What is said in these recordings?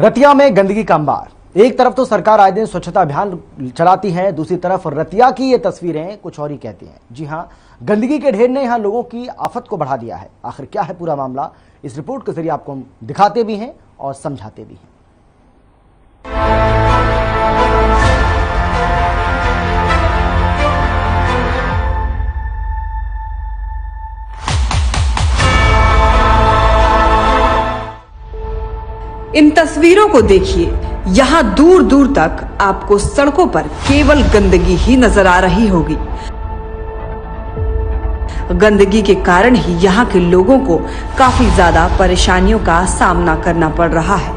रतिया में गंदगी का अंबार। एक तरफ तो सरकार आए दिन स्वच्छता अभियान चलाती है, दूसरी तरफ रतिया की ये तस्वीरें कुछ और ही कहती हैं। जी हां, गंदगी के ढेर ने यहां लोगों की आफत को बढ़ा दिया है। आखिर क्या है पूरा मामला, इस रिपोर्ट के जरिए आपको हम दिखाते भी हैं और समझाते भी हैं। इन तस्वीरों को देखिए, यहाँ दूर दूर तक आपको सड़कों पर केवल गंदगी ही नजर आ रही होगी। गंदगी के कारण ही यहाँ के लोगों को काफी ज्यादा परेशानियों का सामना करना पड़ रहा है।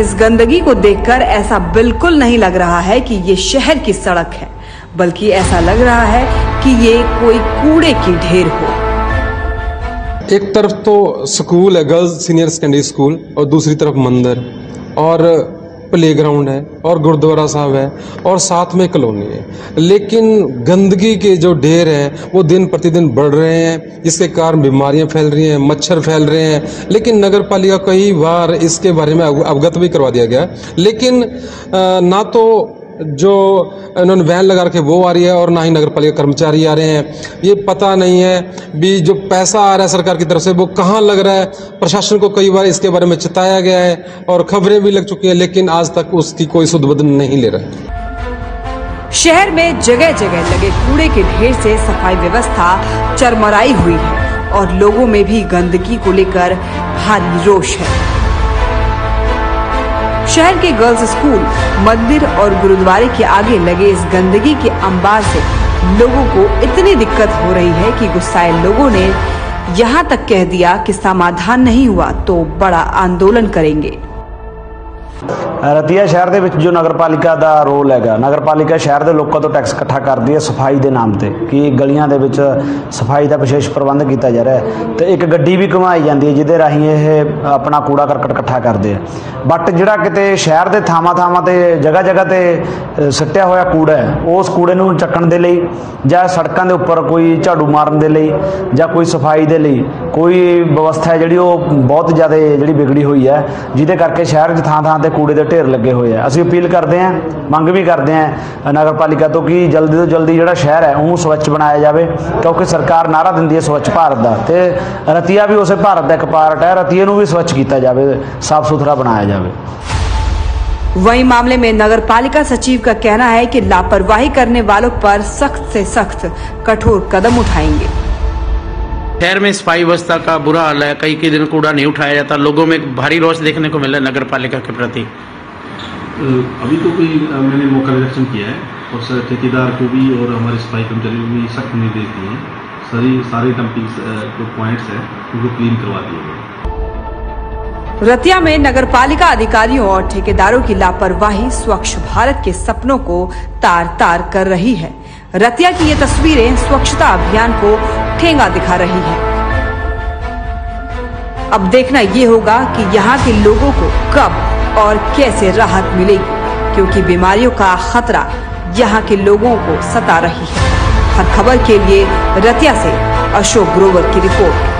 इस गंदगी को देखकर ऐसा बिल्कुल नहीं लग रहा है कि ये शहर की सड़क है, बल्कि ऐसा लग रहा है कि ये कोई कूड़े की ढेर हो। एक तरफ तो स्कूल है, गर्ल्स सीनियर सेकेंडरी स्कूल, और दूसरी तरफ मंदिर और प्लेग्राउंड है और गुरुद्वारा साहब है और साथ में कॉलोनी है, लेकिन गंदगी के जो ढेर हैं वो दिन प्रतिदिन बढ़ रहे हैं, जिसके कारण बीमारियां फैल रही हैं, मच्छर फैल रहे हैं। लेकिन नगर पालिका कई बार इसके बारे में अवगत भी करवा दिया गया, लेकिन ना तो जो इन्होंने वैन लगा रखे वो आ रही है और ना ही नगर पालिका कर्मचारी आ रहे हैं। ये पता नहीं है भी जो पैसा आ रहा है सरकार की तरफ से वो कहाँ लग रहा है। प्रशासन को कई बार इसके बारे में चेताया गया है और खबरें भी लग चुकी हैं, लेकिन आज तक उसकी कोई सुधबुध नहीं ले रहा है। शहर में जगह जगह लगे कूड़े के ढेर से सफाई व्यवस्था चरमराई हुई है और लोगों में भी गंदगी को लेकर भारी रोष है। शहर के गर्ल्स स्कूल, मंदिर और गुरुद्वारे के आगे लगे इस गंदगी के अंबार से लोगों को इतनी दिक्कत हो रही है कि गुस्साए लोगों ने यहाँ तक कह दिया कि समाधान नहीं हुआ तो बड़ा आंदोलन करेंगे। रतिया शहर ਦੇ ਵਿੱਚ जो नगर पालिका का रोल हैगा, नगर पालिका शहर के लोगों तो टैक्स इकट्ठा करती है सफाई के नाम पर कि गलियां दे विच सफाई का विशेष प्रबंध किया जा रहा है, तो एक गड्डी भी घुमाई जाती है जिहदे राही यह अपना कूड़ा करकट इकट्ठा करते हैं। बट जिहड़ा किते शहर के थावां-थावां ते जगह-जगह ते सट्टिया होया कूड़ा है, उस कूड़े नूं चक्कण दे लई जां सड़कां दे उपर कोई झाड़ू मारन दे लई जां कोई सफाई दे लई कोई व्यवस्था है जिहड़ी ओह बहुत ज़्यादा जिहड़ी बिगड़ी हुई है, जिहदे करके शहर 'च थां-थां ते कूड़े दे ढेर लगे हुए हैं। असी अपील करते हैं, मंग भी करते हैं नगर पालिका कि जल्दी तो जल्दी जोड़ा शहर है वह स्वच्छ बनाया जाए, क्योंकि सरकार नारा दिंदी है स्वच्छ भारत का, तो रतिया भी उस भारत का एक पार्ट है। रतिया भी स्वच्छ किया जाए, साफ सुथरा बनाया जाए। वही मामले में नगर पालिका सचिव का कहना है कि लापरवाही करने वालों पर सख्त से सख्त कठोर कदम उठाएंगे। शहर में सफाई व्यवस्था का बुरा हाल है, कई दिन कूड़ा नहीं उठाया जाता, लोगों में भारी रोष देखने को मिला नगर पालिका के प्रति। अभी तो कोई मैंने मौका निरीक्षण किया है और सर ठेकेदार को भी और हमारे सफाई कर्मचारियों को भी सख्त निर्देश दिए हैं, सारे डंपिंग जो पॉइंट्स हैं उनको क्लीन करवा दिए। रतिया में नगर पालिका अधिकारियों और ठेकेदारों की लापरवाही स्वच्छ भारत के सपनों को तार तार कर रही है। रतिया की ये तस्वीरें स्वच्छता अभियान को ठेंगा दिखा रही है। अब देखना ये होगा कि यहाँ के लोगों को कब और कैसे राहत मिलेगी, क्योंकि बीमारियों का खतरा यहाँ के लोगों को सता रही है। हर खबर के लिए रतिया से अशोक ग्रोवर की रिपोर्ट।